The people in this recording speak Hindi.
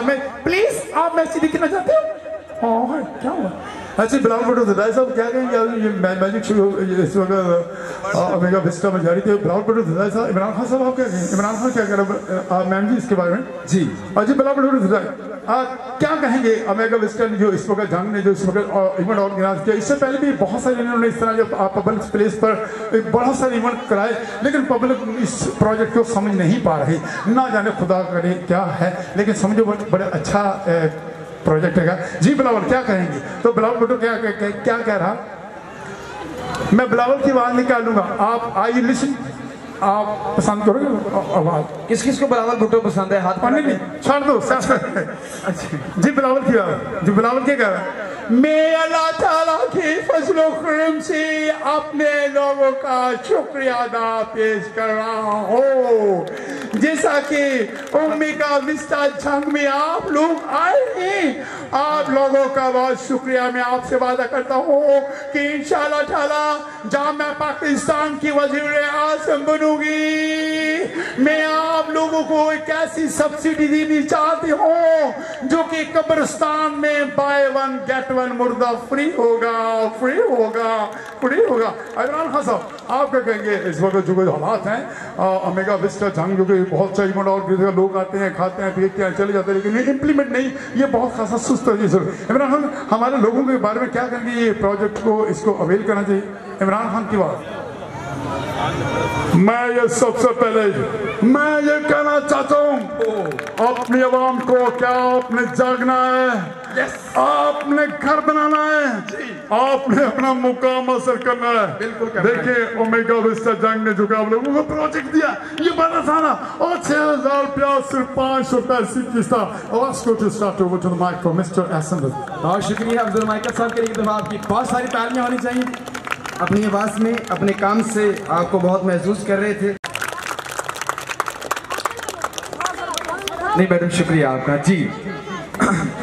प्लीज आप मैच देखना चाहते हो? क्या हुआ? अच्छा बिलावल भुट्टो ददाई साहब क्या कहेंगे? मैजिक शो इस वक्त ओमेगा विस्टा में जारी थे। बिलावल भुट्टो ददाई साहब, इमरान खान साहब आप क्या कहेंगे? इमरान खान क्या कह रहे हैं मैम जी इसके बारे में? जी अच्छा बिलावल भुट्टो ददाई क्या कहेंगे? ओमेगा विस्टा ने जो इस वक्त झंग ने जो इस वक्त इवेंट ऑर्गेनाइज किया, इससे पहले भी बहुत सारे इन्होंने इस तरह जो पब्लिक प्लेस पर एक बहुत सारे इवेंट कराए, लेकिन पब्लिक इस प्रोजेक्ट को समझ नहीं पा रही, ना जाने खुदा करे क्या है, लेकिन समझो बड़ा अच्छा प्रोजेक्ट है। जी बिलावल क्या कहेंगे? तो बिलावल भुट्टो क्या कह रहा? मैं बिलावल की आवाज निकालूंगा, आप आई लिसन, आप पसंद करोगे आवाज? किस किस को बिलावल भुट्टो पसंद है? हाथ नहीं छोड़ दो। जी बिलावल की आवाज। जी बिलावल क्या कह रहा? मैं अल्लाह ताला के फजलो करम से अपने लोगों का शुक्रिया अदा पेश कर रहा हूँ। जैसा कि ओमेगा विस्टा झंग में आप लोग आए हैं, आप लोगों का बहुत शुक्रिया। मैं आपसे वादा करता हूँ कि इंशाल्लाह ताला जब मैं पाकिस्तान की वजीर आज़म बनूंगी, मैं आप लोगों को एक ऐसी सब्सिडी देनी चाहती हूँ जो कि कब्रिस्तान में बाय वन गेट वन मुर्दा फ्री होगा, फ्री होगा, फ्री होगा। इमरान खान साहब आप क्या कहेंगे? इस वक्त जो हालात हैं ओमेगा विस्टा झंग जो कि बहुत सा इवेंट और लोग आते हैं, खाते हैं, पीते हैं, चले जाते हैं, लेकिन ये इम्प्लीमेंट नहीं, ये बहुत खासा सुस्त है। इमरान खान हमारे लोगों के बारे में क्या कहेंगे? ये प्रोजेक्ट को इसको अवेल करना चाहिए। इमरान खान की बात। मैं ये सबसे पहले मैं ये कहना चाहता हूँ अपनी आवाम को, क्या आपने जागना है? Yes. आपने घर बनाना है जी। आपने अपना मुकाम हासिल करना है। बिल्कुल करना। देखिए ओमेगा विस्टा झंग ने जो आप लोगों को प्रोजेक्ट दिया ये बड़ा सारा, और 6000 रुपया सिर्फ 500 रुपया और शुक्रिया अब्दुल माइकल साहब के लिए। आपकी बहुत सारी तालियां होनी चाहिए। अपनी आवाज में अपने काम से आपको बहुत महसूस कर रहे थे। नहीं मैडम शुक्रिया आपका। जी